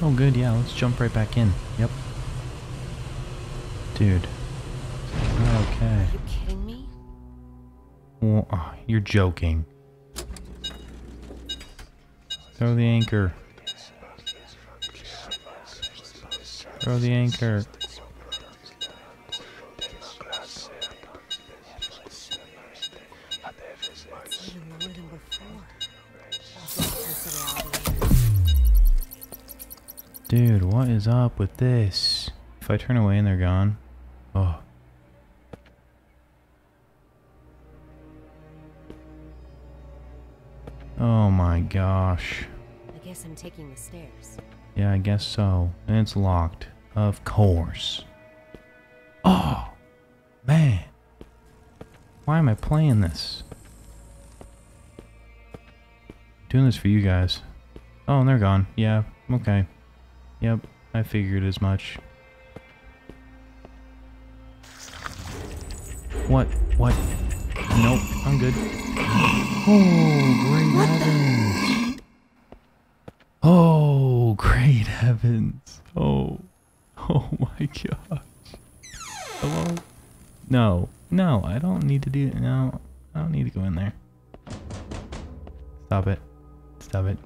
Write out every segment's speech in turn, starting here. Oh good, yeah, let's jump right back in. Yep. Dude. Okay. Are you kidding me? Oh, you're joking. Throw the anchor. Throw the anchor. Dude, what is up with this? If I turn away and they're gone. Oh. Oh my gosh. I guess I'm taking the stairs. Yeah, I guess so. And it's locked. Of course. Oh! Man! Why am I playing this? I'm doing this for you guys. Oh, and they're gone. Yeah, okay. Yep, I figured as much. What? What? Nope, I'm good. Oh, great heavens. Oh, great heavens. Oh. Oh my gosh. Hello? No. No, I don't need to do it. No, I don't need to go in there. Stop it. Stop it.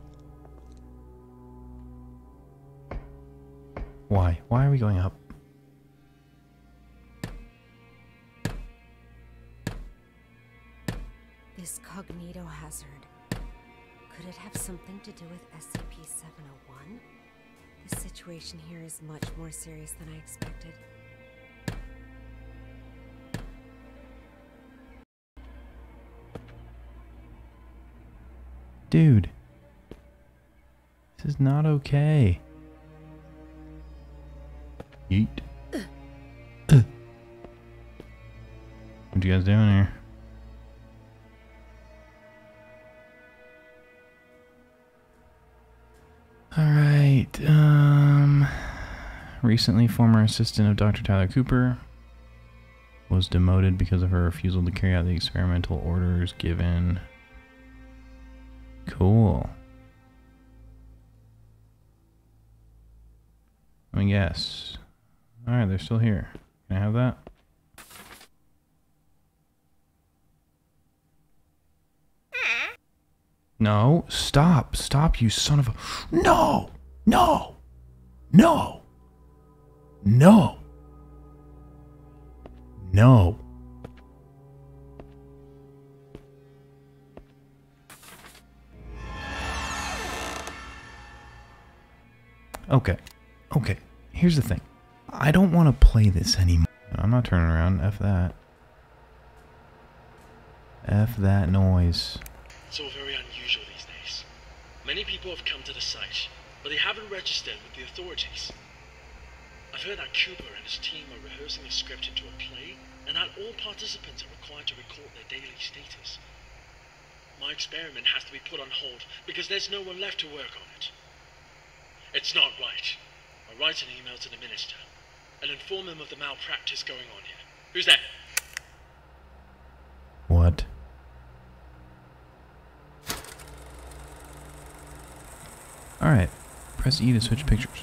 Why? Why are we going up? This cognito hazard. Could it have something to do with SCP-701? The situation here is much more serious than I expected. Dude. This is not okay. Yeet. What you guys doing here? Alright, recently former assistant of Dr. Tyler Cooper was demoted because of her refusal to carry out the experimental orders given. Cool. I mean, yes. Alright, they're still here. Can I have that? No, stop, stop, you son of a... No! No! No! No! No! Okay, okay, here's the thing. I don't want to play this anymore. I'm not turning around. F that. F that noise. It's all very unusual these days. Many people have come to the site, but they haven't registered with the authorities. I've heard that Cooper and his team are rehearsing a script into a play, and that all participants are required to record their daily status. My experiment has to be put on hold because there's no one left to work on it. It's not right. I'll write an email to the minister and inform him of the malpractice going on here. Who's that? What? Alright. Press E to switch pictures.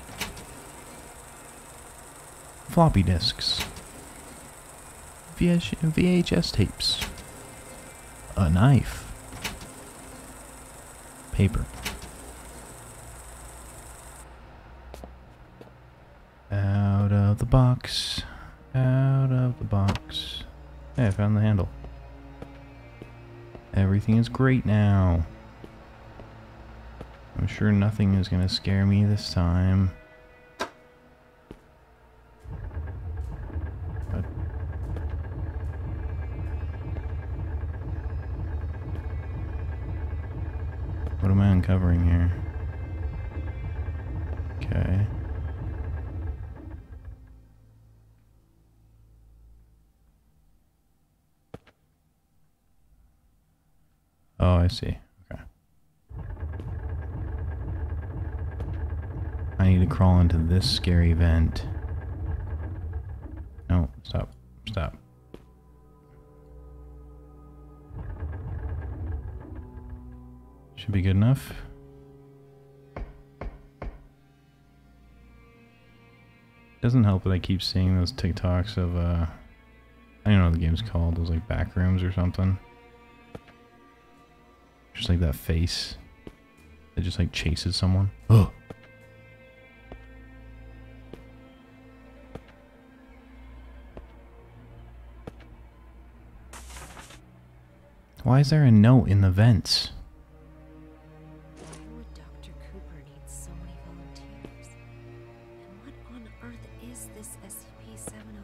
Floppy disks. VHS tapes. A knife. Paper. Out of the box. Out of the box. Hey, I found the handle. Everything is great now. I'm sure nothing is gonna scare me this time. But what am I uncovering here? Okay. Oh, I see. Okay. I need to crawl into this scary vent. No, stop. Stop. Should be good enough. Doesn't help that I keep seeing those TikToks of, I don't know what the game's called, those like back rooms or something. Just like that face that just like chases someone. Oh! Why is there a note in the vents? Dr. Cooper needs so many volunteers. And what on earth is this SCP-701?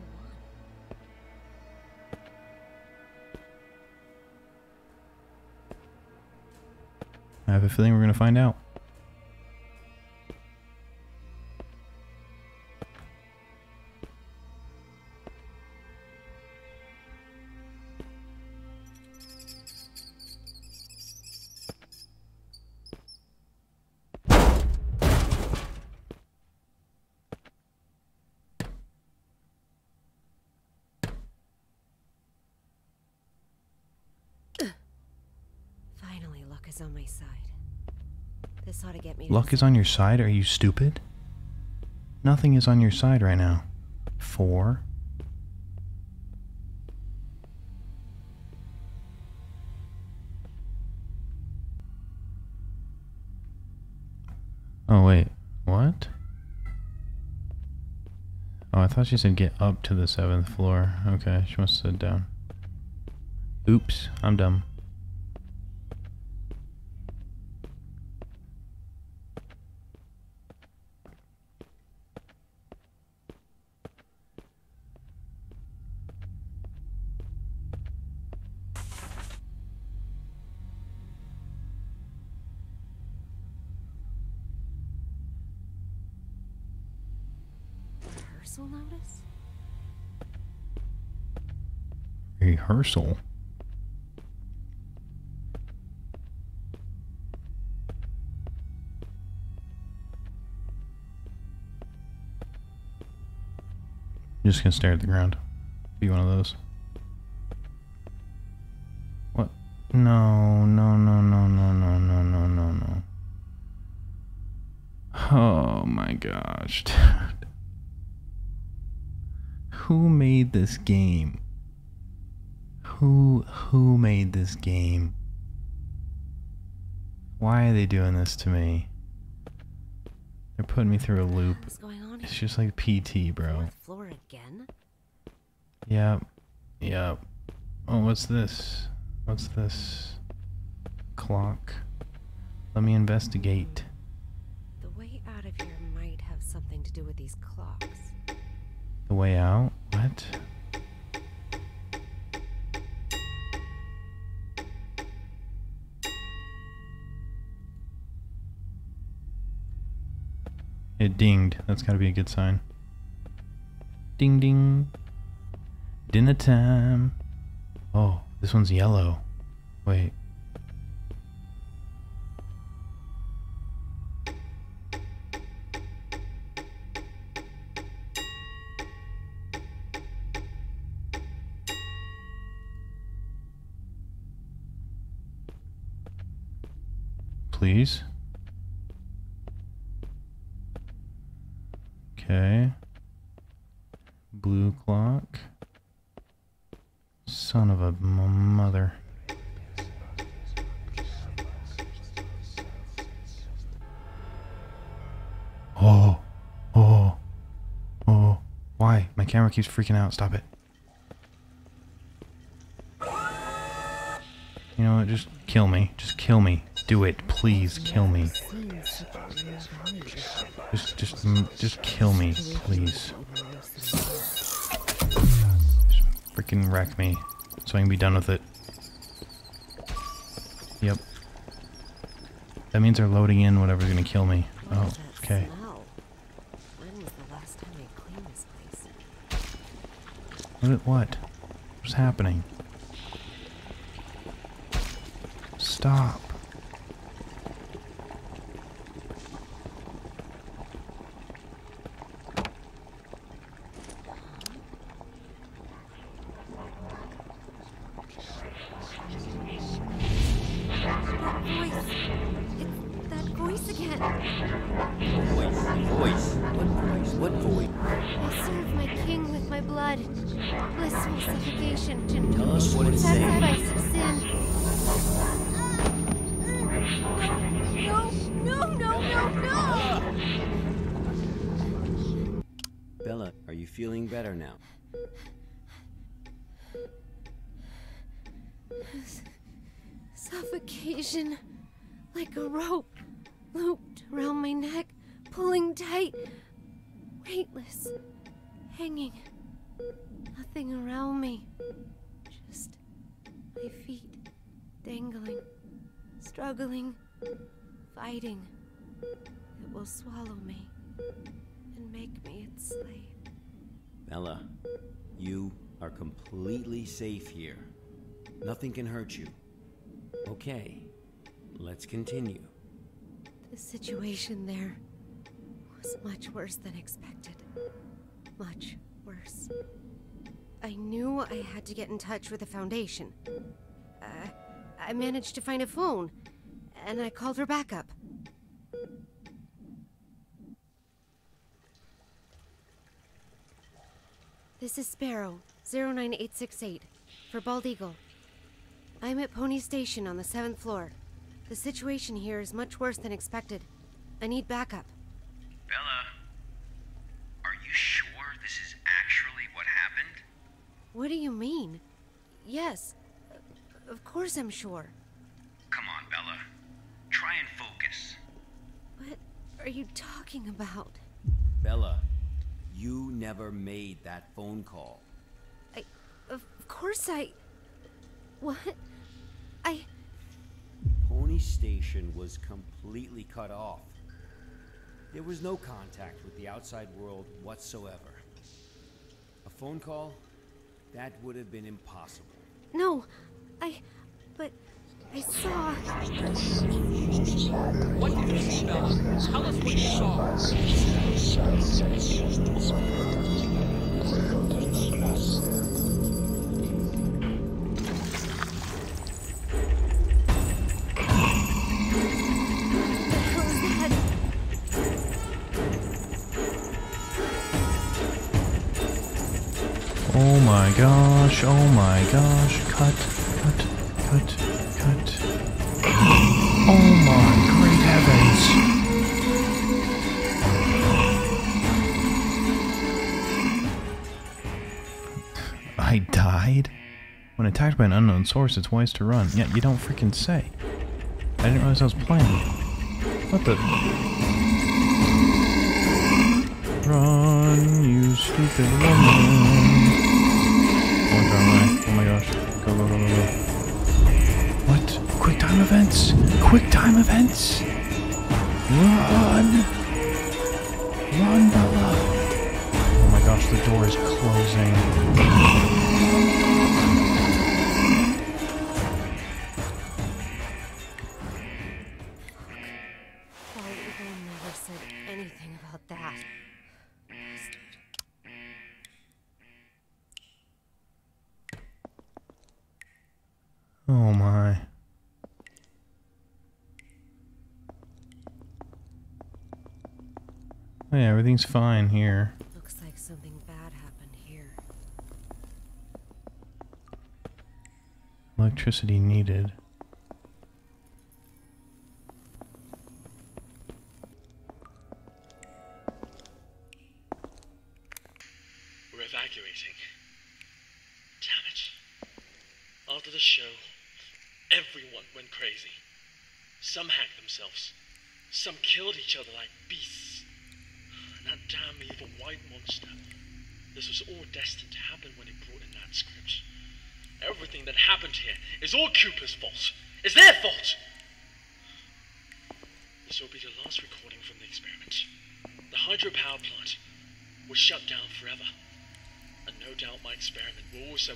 I have a feeling we're going to find out. Is on my side. This ought to get me. Luck is on your side? Are you stupid? Nothing is on your side right now. 4. Oh wait, what? Oh, I thought she said get up to the 7th floor. Okay, she must have said down. Oops, I'm dumb. Notice? Rehearsal? I'm just gonna stare at the ground. Be one of those. What? No, no, no, no, no, no, no, no, no, no. Oh my gosh, dude. Who made this game? Who made this game? Why are they doing this to me? They're putting me through a loop. What's going on here? It's just like PT, bro. Floor again? Yep. Yep. Oh, what's this? What's this? Clock. Let me investigate. The way out of here might have something to do with these clocks. The way out? What? It dinged. That's gotta be a good sign. Ding ding. Dinner time. Oh, this one's yellow. Wait. Please. Okay. Blue clock. Son of a mother. Oh. Oh. Oh. Why? My camera keeps freaking out. Stop it. You know what? Just kill me. Just kill me. Do it, please kill me. Just kill me, please. Freaking wreck me, so I can be done with it. Yep. That means they're loading in whatever's gonna kill me. Oh, okay. What? What's happening? Stop. That voice again. Voice, voice, what voice, what voice? I serve my king with my blood. Blissful suffocation. Tell us what it says. Sacrifice of sin. No. Bella, are you feeling better now? Suffocation, like a rope looped around my neck, pulling tight, weightless, hanging, nothing around me, just my feet dangling, struggling, fighting. It will swallow me and make me its slave. Bella, you are completely safe here. Nothing can hurt you. Okay, let's continue. The situation there was much worse than expected. Much worse. I knew I had to get in touch with the Foundation. I managed to find a phone, and I called her backup. This is Sparrow 09868 for Bald Eagle. I'm at Pony Station on the 7th floor. The situation here is much worse than expected. I need backup. Bella, are you sure this is actually what happened? What do you mean? Yes, of course I'm sure. Come on, Bella. Try and focus. What are you talking about? Bella, you never made that phone call. Of course I... What? Pony Station was completely cut off. There was no contact with the outside world whatsoever. A phone call? That would have been impossible. No, but I saw... What did you see, Bella? Tell us what you saw. Oh my gosh, cut. Oh my great heavens. I died? When attacked by an unknown source, it's wise to run. Yeah, you don't freaking say. I didn't realize I was playing. What the... Run, you stupid woman. Oh my gosh. Go. What? Quick time events? Quick time events? Run! Run, Bella! Oh my gosh, the door is closing. Fuck. Bald Eagle never said anything about that. Oh my. Oh yeah, everything's fine here. Looks like something bad happened here. Electricity needed. We're evacuating. Damn it. After the show, everyone went crazy. Some hacked themselves. Some killed each other like beasts. And that damn evil white monster. This was all destined to happen when he brought in that script. Everything that happened here is all Cooper's fault. It's their fault! This will be the last recording from the experiment. The hydropower plant was shut down forever. And no doubt my experiment will also...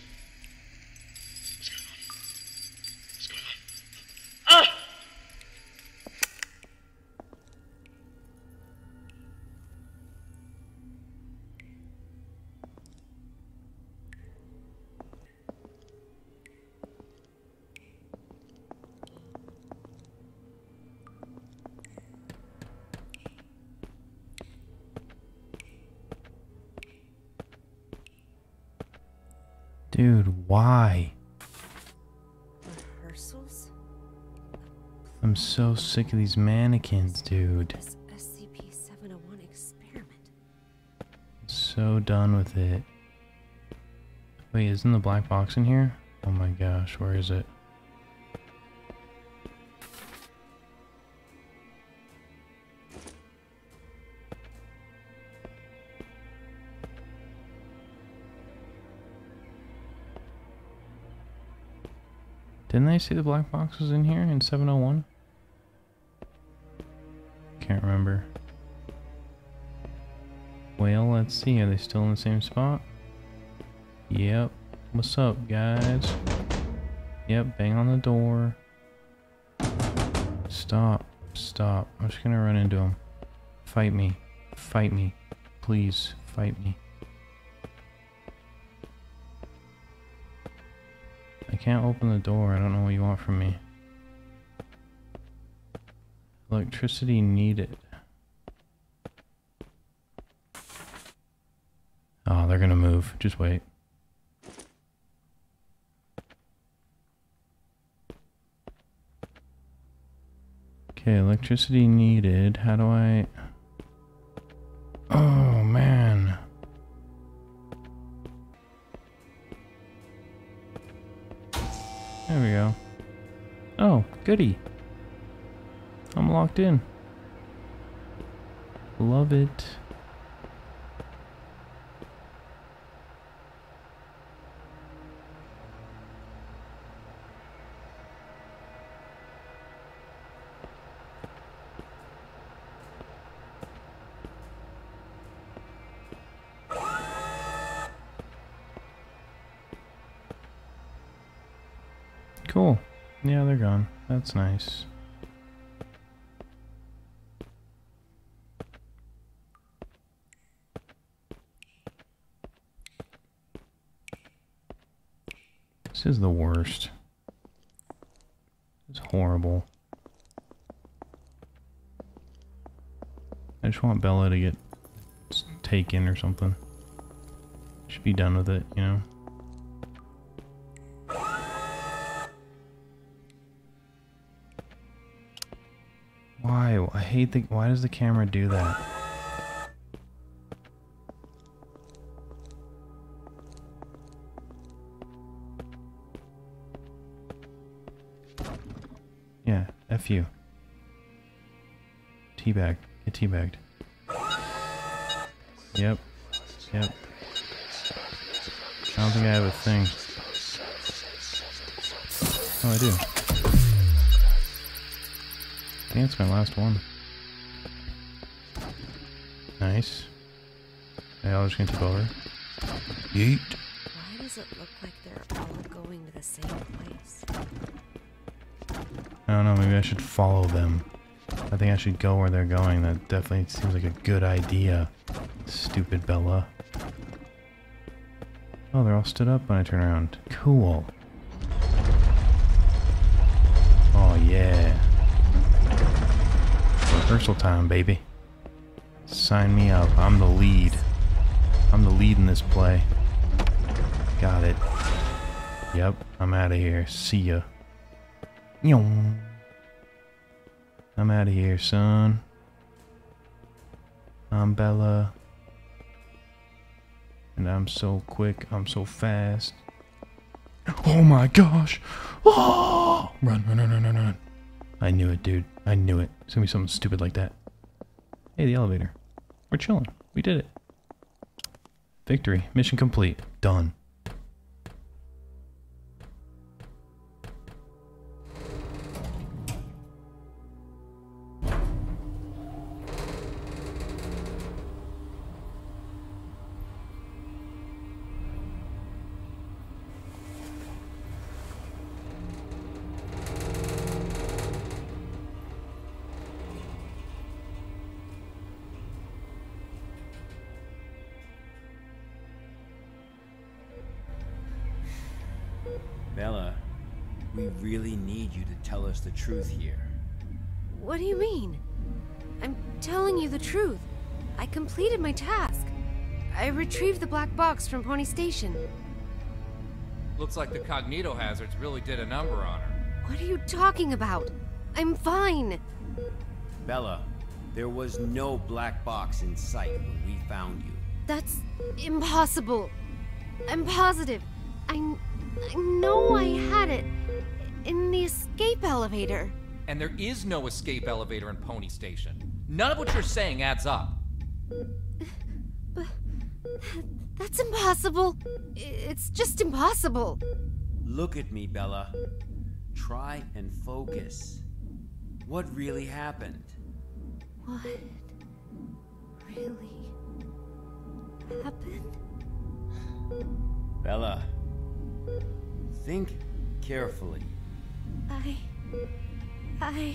Dude, why? Rehearsals? I'm so sick of these mannequins, dude. This SCP-701 experiment. So done with it. Wait, isn't the black box in here? Oh my gosh, where is it? Didn't I see the black box was in here in 701? Can't remember. Well, let's see. Are they still in the same spot? Yep. What's up, guys? Yep, bang on the door. Stop. Stop. I'm just gonna run into him. Fight me. Fight me. Please, fight me. I can't open the door. I don't know what you want from me. Electricity needed. Oh, they're gonna move. Just wait. Okay, electricity needed. How do I... Oh, man. There we go. Oh, goody. I'm locked in. Love it. Cool. Yeah, they're gone. That's nice. This is the worst. It's horrible. I just want Bella to get taken or something. Should be done with it, you know? Why? I hate the... Why does the camera do that? Yeah, F you. Teabag. Get teabagged. Yep. Yep. I don't think I have a thing. Oh, I do. I think it's my last one. Nice. Yeah, I was gonna tip over. Yeet. Why does it look like they're all going to the same place? I don't know, maybe I should follow them. I think I should go where they're going. That definitely seems like a good idea. Stupid Bella. Oh, they're all stood up when I turn around. Cool. Oh, yeah. Rehearsal time, baby. Sign me up. I'm the lead. I'm the lead in this play. Got it. Yep, I'm out of here. See ya. I'm out of here, son. I'm Bella. And I'm so quick. I'm so fast. Oh my gosh. Oh! Run, run, run, run, run, run. I knew it, dude. I knew it. It's gonna be something stupid like that. Hey, the elevator. We're chilling. We did it. Victory. Mission complete. Done. Bella, we really need you to tell us the truth here. What do you mean? I'm telling you the truth. I completed my task. I retrieved the black box from Pony Station. Looks like the cognitohazards really did a number on her. What are you talking about? I'm fine. Bella, there was no black box in sight when we found you. That's impossible. I'm positive. I know I had it in the escape elevator. And there is no escape elevator in Pony Station. None of what you're saying adds up. But that's impossible. It's just impossible. Look at me, Bella. Try and focus. What really happened? What really happened? Bella, think carefully. I...